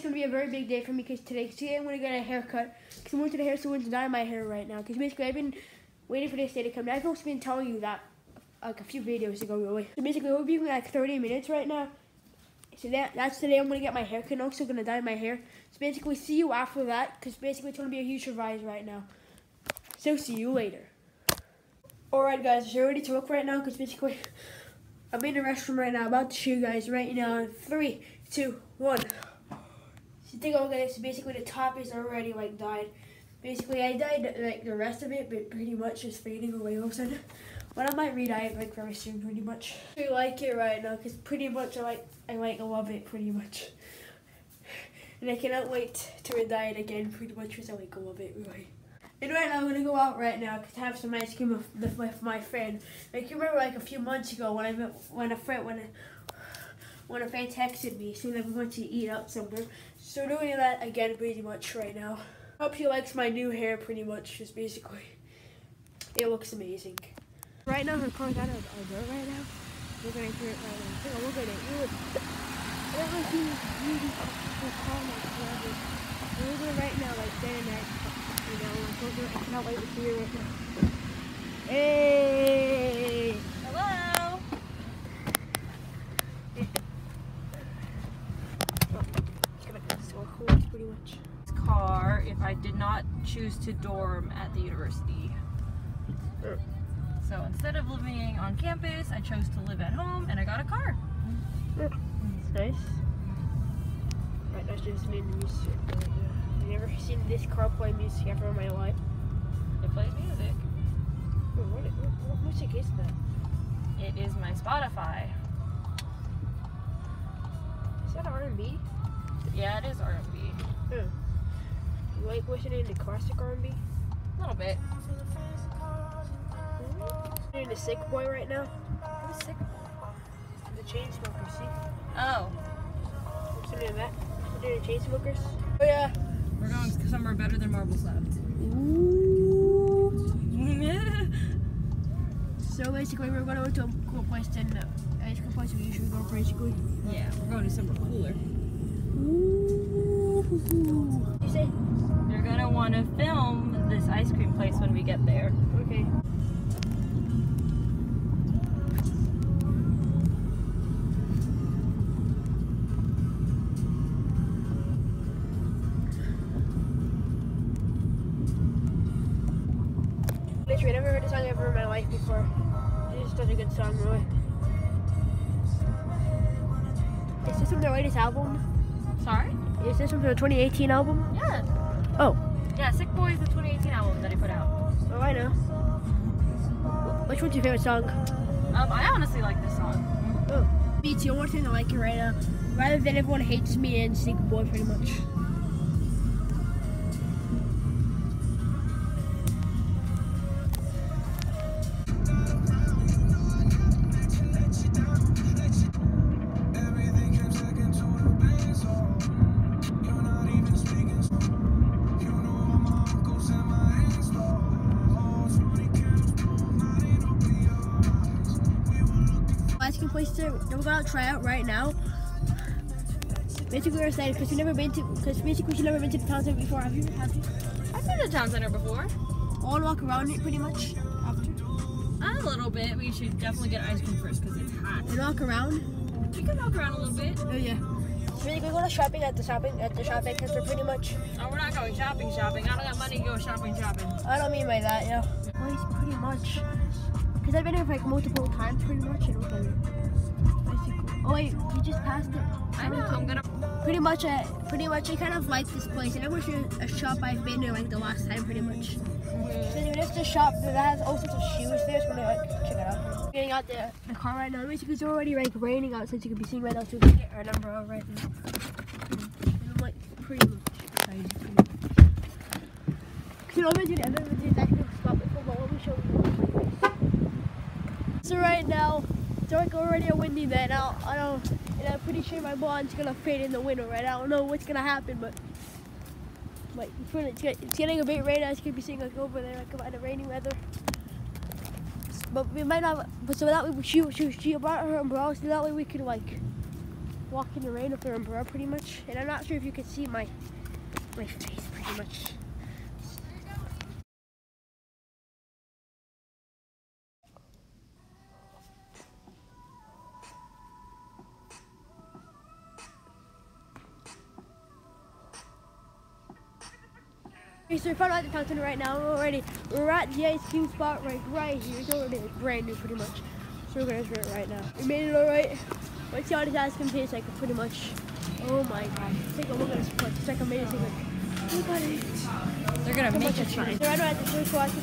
today is going to be a very big day for me because today I'm going to get a haircut. Because I'm going to the hair salon to dye my hair right now. Because basically I've been waiting for this day to come. Now, I've also been telling you that like a few videos ago, really. So basically it will be like 30 minutes right now. So that's today I'm going to get my haircut. I'm also going to dye my hair. So basically see you after that because basically it's going to be a huge surprise right now. So see you later. Alright guys, so you're ready to look right now because basically I'm in the restroom right now. I'm about to show you guys right now in 3, 2, 1. So you take a look at this. Basically the top is already like dyed. Basically I dyed like the rest of it, but pretty much is fading away all of a sudden. But I might re-dye it like very soon pretty much. I like it right now because pretty much I love it pretty much. And I cannot wait to re-dye it again pretty much because I like love it really. And right now, I'm going to go out right now because I have some ice cream with my friend. Like, you remember, like, a few months ago when a friend texted me, so that we went to eat out somewhere. So doing that again pretty much right now. Hope she likes my new hair pretty much, just basically. It looks amazing. Right now, we're calling out our door right now. We're going to hear it right now. Take a look at it. It was really calm and forever. We're going right now, like, day and night. I cannot wait to see you right now. Hey! Hello! It's gonna be so cool, pretty much. This car, if I did not choose to dorm at the university. So instead of living on campus, I chose to live at home and I got a car. It's nice. Right, that's just made me sick. I've never seen this car play music ever in my life. It plays music. Wait, what music is that? It is my Spotify. Is that R&B? Yeah, it is R&B. Huh. You like listening to classic R&B? A little bit. You're listening to Sick Boy right now? What is Sick Boy? The Chainsmokers, see? Oh. Listening to that? Listening to Chainsmokers? Oh yeah. We're going somewhere better than Marble Slab. So basically, we're going to go to a cool place than the ice cream place we usually go, basically. Yeah, we're going to somewhere cooler. Ooh. You say? They're going to want to film this ice cream place when we get there. Okay. I've never heard a song ever in my life before. It's just such a good song, really. Is this from their latest album? Sorry? Is this from their 2018 album? Yeah. Oh. Yeah, Sick Boy is the 2018 album that I put out. Oh, I know. Which one's your favorite song? I honestly like this song. Oh. Me too. I want to like it right now. Rather than everyone hates me and Sick Boy pretty much. Place that we're gonna try out right now. Basically, we're excited because she's never been to the town center before. Have you? I've been to the town center before. All walk around it pretty much. After a little bit, we should definitely get ice cream first because it's hot. And walk around. We can walk around a little bit. Oh yeah. Basically, we're going shopping at the shopping center pretty much. Oh, we're not going shopping. I don't got money to go shopping. I don't mean by that, yeah. Place pretty much. Because I've been here like multiple times pretty much and okay. Oh wait, you just passed it. I know, I'm gonna... Pretty much I kind of like this place. And I wish it was a shop I've been to like the last time pretty much. Mm-hmm. So there's a shop that has all sorts of shoes there, so I'm gonna like, check it out. We're getting out the car right now. Basically it's already like raining out since you can be seeing right now, so we can get our number out right now. And I'm like pretty much excited. Because you know what I've never did that kind of spot before, but let me show you. So right now, it's like already a windy day now. I'm pretty sure my blonde's gonna fade in the wind right now. I don't know what's gonna happen, but like it's getting a bit rain. As you can be seeing like over there, like about the rainy weather. But we might not. But so that way she brought her umbrella, so that way we could like walk in the rain with their umbrella pretty much. And I'm not sure if you can see my face pretty much. Okay, so we found out the fountain right now. We're at the ice cream spot right here. It's already like brand new pretty much. So we're gonna try it right now. We made it all right. Let's see how this ice cream tastes like pretty much. Oh my god. Take a look at this place. It's like amazing. Look at it. They're gonna make it fine. So right now at the first watch, we're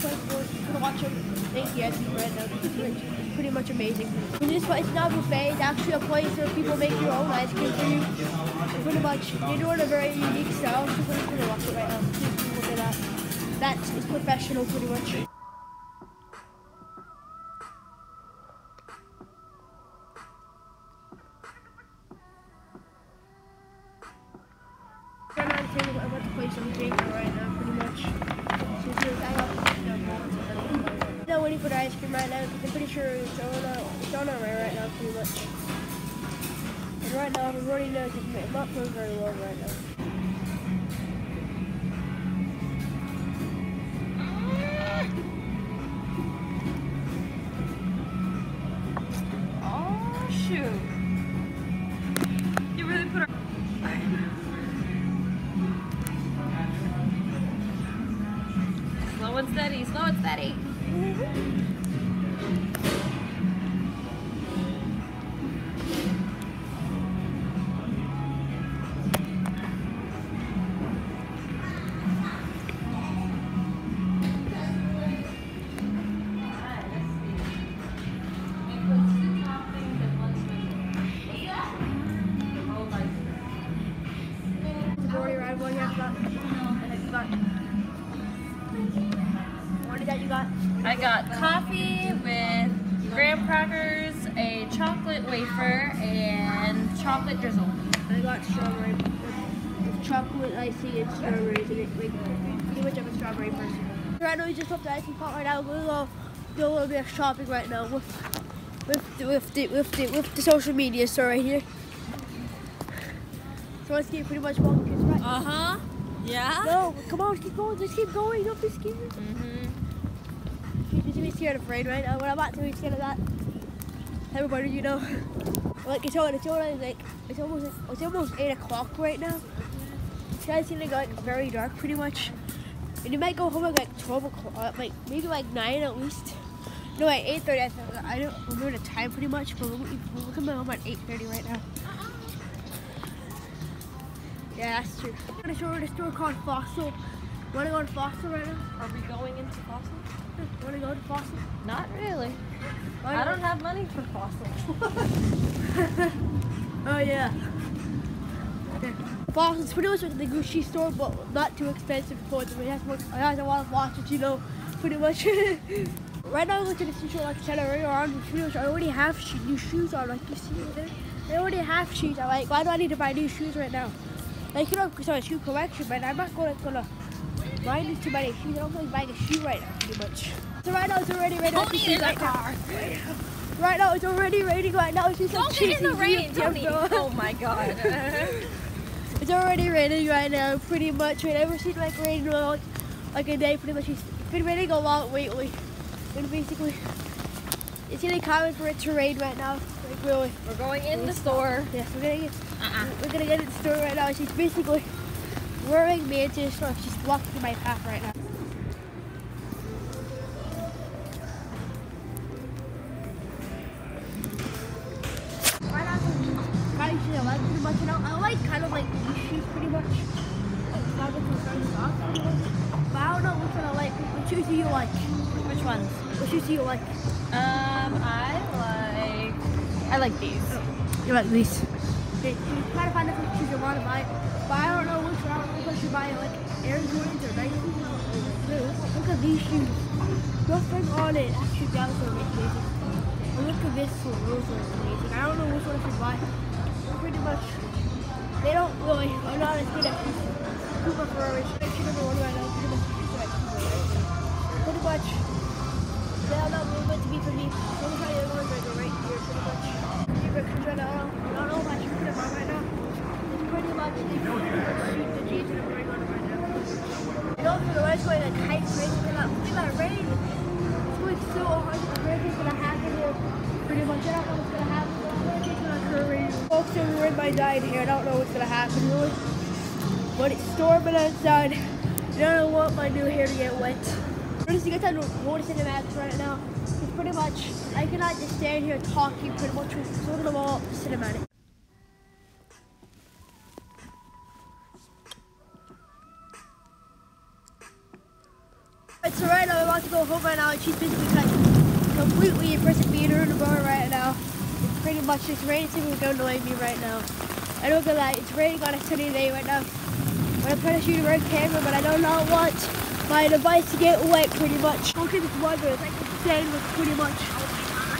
gonna watch them. Thank you guys right now. It's pretty much amazing. And this place is not a buffet. It's actually a place where people make your own ice cream for you. Pretty much. They do it a very unique style. So we're just gonna watch it right now. Look at that. That is professional pretty much. For the ice cream right now because I'm pretty sure it's on our way right now pretty much. And right now everybody knows it's not going very well right now. Oh shoot. You really put our slow and steady, slow and steady. I got coffee with graham crackers, a chocolate wafer, and chocolate drizzle. I got strawberry with chocolate icing and strawberries in it. Like, pretty much I'm a strawberry person. Right now we just left the icing pot right now. We're gonna do a little bit of shopping right now with the social media store right here. So let's get pretty much walking kids right now. Uh-huh. Yeah? No, come on, keep going, just keep going, don't be scared. Mm-hmm. Be scared of rain right now. We're about to be scared of that. Everybody, you know, like it's almost 8 o'clock right now. It's gonna go like very dark pretty much, and you might go home at like 12 o'clock, like maybe like 9 at least. No, at 8:30. I don't remember the time pretty much, but we're coming home at 8:30 right now. Yeah, that's true. I'm gonna show you the store called Fossil. Wanna go to Fossil right now? Are we going into Fossil? Wanna go to Fossil? Not really. I don't have money for Fossil. Oh yeah. Okay. Fossil's pretty much like the Gucci store, but not too expensive for them. It has a lot of watches, you know, pretty much. Right now, look at this shoe like I said already on. Pretty much, I already have new shoes on. Like you see over there, I already have shoes. I'm like, why do I need to buy new shoes right now? Like you know, because I have a shoe collection, but I'm not gonna buy these too many shoes. I don't really buy the shoe right now pretty much. So right now it's already raining. Tony in the car. Right now it's already raining right now. It's just don't get in the rain, Tony. Oh my god. It's already raining right now pretty much. We've never seen like rain in like a day pretty much. It's been raining a lot lately. And basically it's really common for it to rain right now. Like really. We're going in the store. Yes, we're gonna get in the store right now. She's basically wearing me into the store. She's walking my path right now. I like kind of like these shoes pretty much. Like pretty much. But I don't know which one I like. Which shoes do you like? Which ones? Which shoes do you like? I like these. Oh. You like these? Okay, you try to find out which shoes you want to buy. But I don't know which one I should buy, like Air Jordans or Nike. Look at these shoes. Nothing on it. Actually, that was amazing. And look at this one. Those are amazing. I don't know which one I should buy. Pretty much, they don't really. I'm not as good at Cooper Ferrari. Shoe number one right now. Pretty much, they don't know what to be for me. I'm gonna try the other ones right here. Pretty much, I don't know if I should put them on right now. I died here. I don't know what's gonna happen really, but it's storming outside. I don't want my new hair to get wet. Honestly, guys, I don't want to cinematics right now. It's pretty much I cannot just stand here talking pretty much with sort of them all cinematic. It's alright, I'm about to go home right now, and she's basically like completely impressive meter in the bar right now. Pretty much it's raining, it's going to annoy me right now. I don't feel like it's raining on a sunny day right now. But I'm trying to shoot a red camera, but I do not want my device to get wet pretty much. Look at this weather, it's like insane pretty much.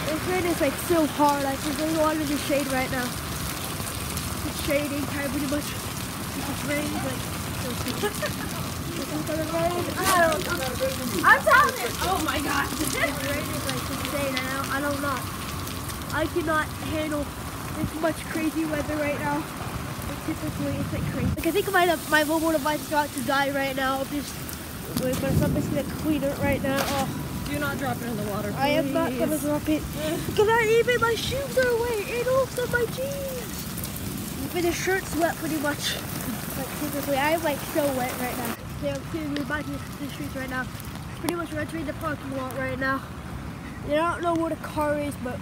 This rain is like so hard, like there's really water in the shade right now. It's shading time pretty much. It's raining, like so cool. I'm telling you! Oh my god! The rain is like insane now. I don't know. I cannot handle this much crazy weather right now. Like, typically, it's like crazy. Like I think my mobile device is about to die right now. But I'm just gonna clean it right now. Oh. Do not drop it in the water, please. I am not gonna drop it. Because I even my shoes are wet and also my jeans. Even the shirt's wet pretty much. Like typically, I am like so wet right now. Okay, I'm clearly about to the streets right now. Pretty much we're entering the parking lot right now. And I don't know where the car is, but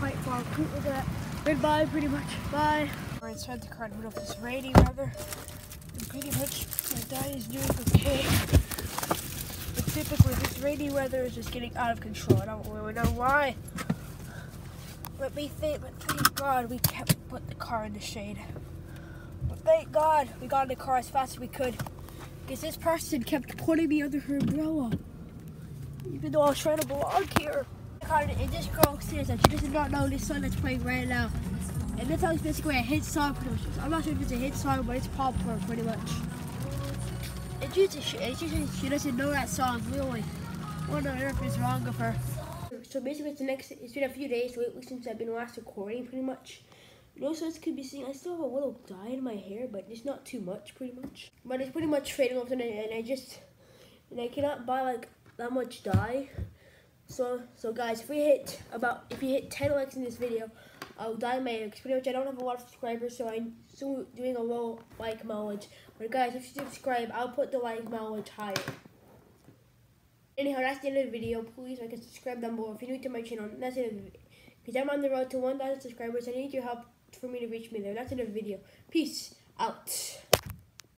quite far. Look at that. Goodbye, pretty much. Bye. We're inside the car in the middle of this rainy weather. And pretty much my dad is doing okay. But typically this rainy weather is just getting out of control. I don't really know why. Let me think, but thank God we kept put the car in the shade. But thank God we got in the car as fast as we could. Because this person kept putting me under her umbrella. Even though I was trying to belong here. And this girl says that she does not know this song that's playing right now. And this song is basically a hit song. I'm not sure if it's a hit song, but it's popular pretty much. And she doesn't know that song really. I wonder if it's wrong with her. So basically it's been a few days lately since I've been last recording pretty much. And also as you can be seen, I still have a little dye in my hair, but it's not too much pretty much. But it's pretty much fading off and I cannot buy like that much dye. So guys, if you hit 10 likes in this video, I'll dye my hair, because pretty much I don't have a lot of subscribers, so I'm still doing a low like mileage. But guys, if you subscribe, I'll put the like mileage higher. Anyhow, that's the end of the video. Please like and subscribe down below if you're new to my channel. That's the end of the video. Because I'm on the road to 1,000 subscribers, I need your help for me to reach me there. That's the end of the video. Peace out.